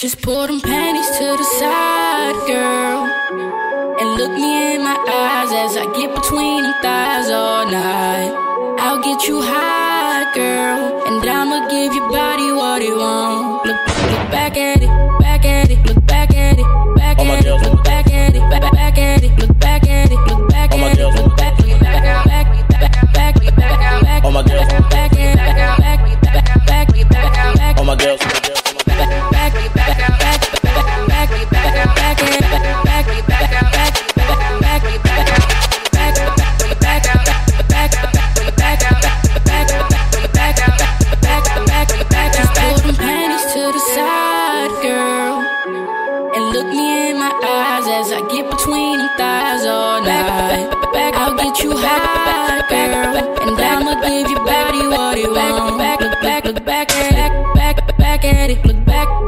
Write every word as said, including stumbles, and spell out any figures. Just pull them panties to the side, girl, and look me in my eyes as I get between them thighs all night. I'll get you high, girl, and I'ma give your body what you want. Look, look back at it, back at it, look back at it, back at it, look back at it, back at it, look back at it, look back at it, look back at it, back back back back, all my girls, back back back back back, all my girls. Look back, look back, look back at it, look back.